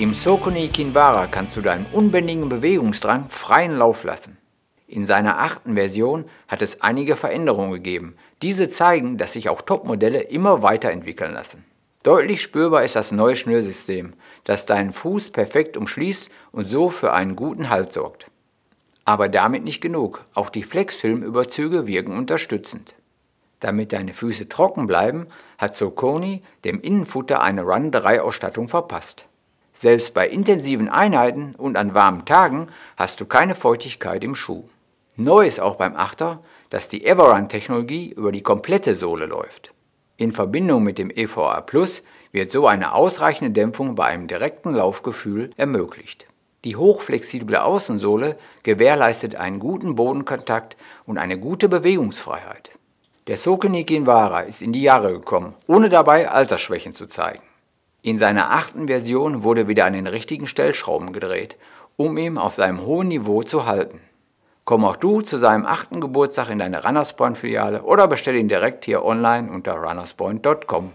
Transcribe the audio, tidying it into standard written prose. Im Saucony Kinvara kannst du deinen unbändigen Bewegungsdrang freien Lauf lassen. In seiner 8. Version hat es einige Veränderungen gegeben. Diese zeigen, dass sich auch Topmodelle immer weiterentwickeln lassen. Deutlich spürbar ist das neue Schnürsystem, das deinen Fuß perfekt umschließt und so für einen guten Halt sorgt. Aber damit nicht genug, auch die Flexfilmüberzüge wirken unterstützend. Damit deine Füße trocken bleiben, hat Saucony dem Innenfutter eine Run-3-Ausstattung verpasst. Selbst bei intensiven Einheiten und an warmen Tagen hast du keine Feuchtigkeit im Schuh. Neu ist auch beim 8er, dass die Everrun-Technologie über die komplette Sohle läuft. In Verbindung mit dem EVA Plus wird so eine ausreichende Dämpfung bei einem direkten Laufgefühl ermöglicht. Die hochflexible Außensohle gewährleistet einen guten Bodenkontakt und eine gute Bewegungsfreiheit. Der Saucony Kinvara ist in die Jahre gekommen, ohne dabei Altersschwächen zu zeigen. In seiner 8. Version wurde wieder an den richtigen Stellschrauben gedreht, um ihn auf seinem hohen Niveau zu halten. Komm auch du zu seinem 8. Geburtstag in deine Runnerspoint-Filiale oder bestell ihn direkt hier online unter runnerspoint.com.